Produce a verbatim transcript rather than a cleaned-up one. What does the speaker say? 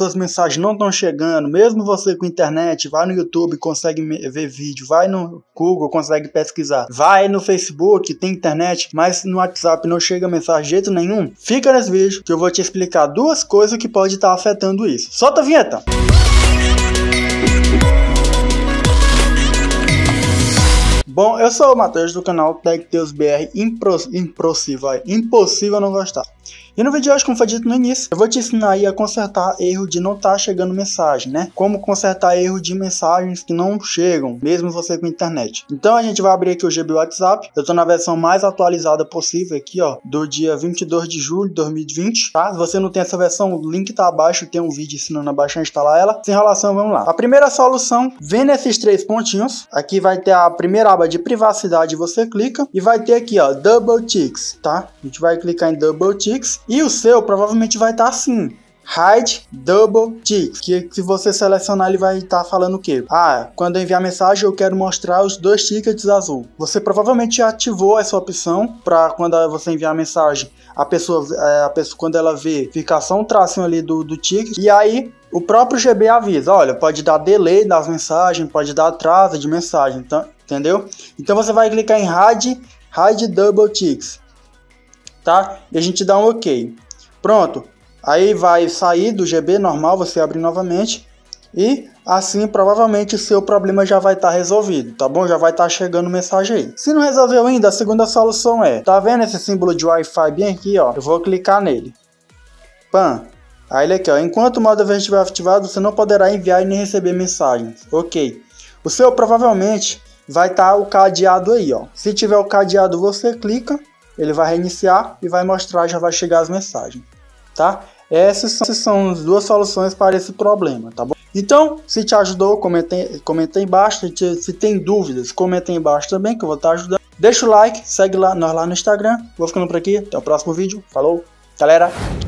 suas mensagens não estão chegando, mesmo você com internet, vai no YouTube, consegue ver vídeo, vai no Google, consegue pesquisar, vai no Facebook, tem internet, mas no WhatsApp não chega mensagem de jeito nenhum, fica nesse vídeo que eu vou te explicar duas coisas que pode estar afetando isso. Solta a vinheta! Bom, eu sou o Matheus do canal TecTeus B R, impros, impossível, vai, impossível não gostar. E no vídeo de hoje, como foi dito no início, eu vou te ensinar aí a consertar erro de não estar chegando mensagem, né? Como consertar erro de mensagens que não chegam, mesmo você com internet. Então a gente vai abrir aqui o G B WhatsApp. Eu tô na versão mais atualizada possível aqui, ó, do dia vinte e dois de julho de dois mil e vinte, tá? Se você não tem essa versão, o link tá abaixo, tem um vídeo ensinando a baixar e instalar ela. Sem enrolação, vamos lá. A primeira solução, vem nesses três pontinhos. Aqui vai ter a primeira aba de privacidade, você clica e vai ter aqui, ó, Double Ticks, tá? A gente vai clicar em Double Ticks e o seu provavelmente vai estar assim, Hide Double Ticks, que se você selecionar ele vai estar falando o que? Ah, quando eu enviar mensagem eu quero mostrar os dois tickets azul. Você provavelmente ativou essa opção para quando você enviar mensagem, a pessoa, a pessoa quando ela vê, fica só um tracinho ali do, do ticket, e aí o próprio G B avisa, olha, pode dar delay nas mensagens, pode dar atraso de mensagem, então, entendeu? Então você vai clicar em Hide, Hide Double Ticks, tá? E a gente dá um OK. Pronto. Aí vai sair do G B normal, você abre novamente e assim provavelmente o seu problema já vai estar resolvido, tá bom? Já vai estar chegando mensagem aí. Se não resolveu ainda, a segunda solução é, tá vendo esse símbolo de Wi-Fi bem aqui, ó? Eu vou clicar nele. Pam. Aí ele aqui, ó, enquanto o modo avião estiver ativado, você não poderá enviar e nem receber mensagens. OK. O seu provavelmente vai estar o cadeado aí, ó. Se tiver o cadeado, você clica, ele vai reiniciar e vai mostrar, já vai chegar as mensagens, tá? Essas são, essas são as duas soluções para esse problema, tá bom? Então, se te ajudou, comenta, comenta aí embaixo. Se, te, se tem dúvidas, comenta aí embaixo também, que eu vou estar ajudando. Deixa o like, segue lá, nós lá no Instagram. Vou ficando por aqui, até o próximo vídeo. Falou, galera!